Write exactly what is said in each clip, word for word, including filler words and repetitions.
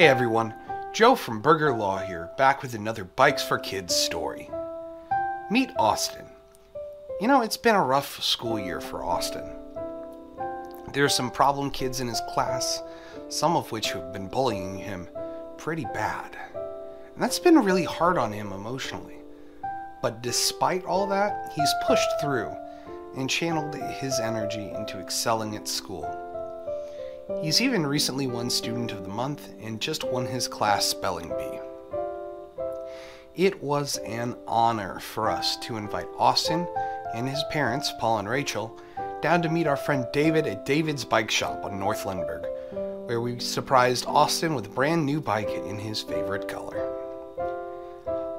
Hey everyone, Joe from Burger Law here, back with another Bikes for Kids story. Meet Austin. You know, it's been a rough school year for Austin. There are some problem kids in his class, some of which have been bullying him pretty bad. And that's been really hard on him emotionally. But despite all that, he's pushed through and channeled his energy into excelling at school. He's even recently won Student of the Month and just won his class spelling bee. It was an honor for us to invite Austin and his parents, Paul and Rachel, down to meet our friend David at David's bike shop on North Lindbergh, where we surprised Austin with a brand new bike in his favorite color.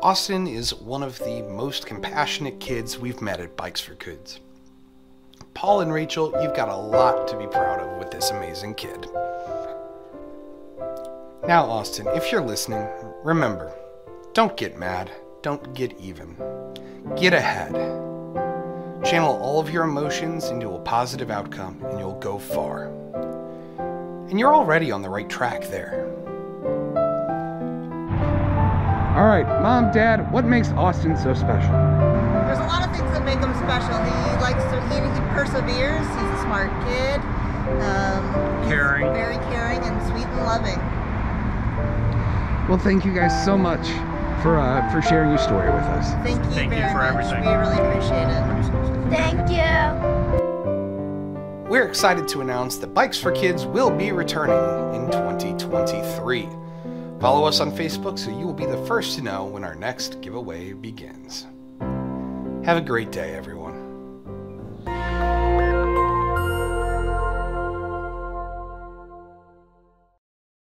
Austin is one of the most compassionate kids we've met at Bikes for Kids. Paul and Rachel, you've got a lot to be proud of with this amazing kid. Now, Austin, if you're listening, remember, don't get mad, don't get even. Get ahead. Channel all of your emotions into a positive outcome and you'll go far. And you're already on the right track there. All right, Mom, Dad, what makes Austin so special? There's a lot of things that make him special. He likes to, he, he perseveres, he's a smart kid. Um, caring. Very caring and sweet and loving. Well, thank you guys so much for uh, for sharing your story with us. Thank you Thank very you for much. Everything. We really appreciate it. Thank you. We're excited to announce that Bikes for Kids will be returning in twenty twenty-three. Follow us on Facebook so you will be the first to know when our next giveaway begins. Have a great day, everyone.